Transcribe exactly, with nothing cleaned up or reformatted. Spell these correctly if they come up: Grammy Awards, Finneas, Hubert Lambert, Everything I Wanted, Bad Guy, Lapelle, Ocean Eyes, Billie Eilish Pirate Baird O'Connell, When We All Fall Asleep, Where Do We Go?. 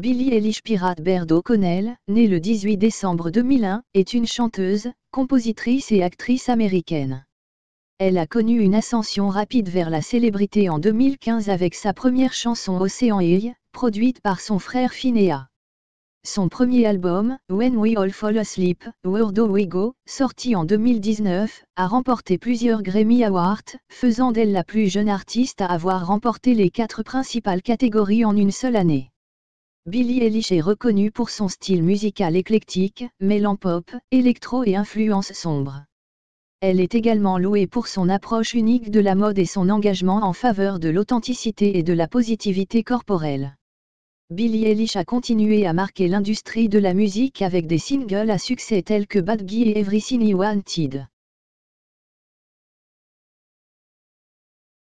Billie Eilish Pirate Baird O'Connell, née le dix-huit décembre deux mille un, est une chanteuse, compositrice et actrice américaine. Elle a connu une ascension rapide vers la célébrité en deux mille quinze avec sa première chanson Ocean Eyes, produite par son frère Finneas. Son premier album, When We All Fall Asleep, Where Do We Go?, sorti en deux mille dix-neuf, a remporté plusieurs Grammy Awards, faisant d'elle la plus jeune artiste à avoir remporté les quatre principales catégories en une seule année. Billie Eilish est reconnue pour son style musical éclectique, mêlant pop, électro et influences sombres. Elle est également louée pour son approche unique de la mode et son engagement en faveur de l'authenticité et de la positivité corporelle. Billie Eilish a continué à marquer l'industrie de la musique avec des singles à succès tels que Bad Guy et Everything I Wanted.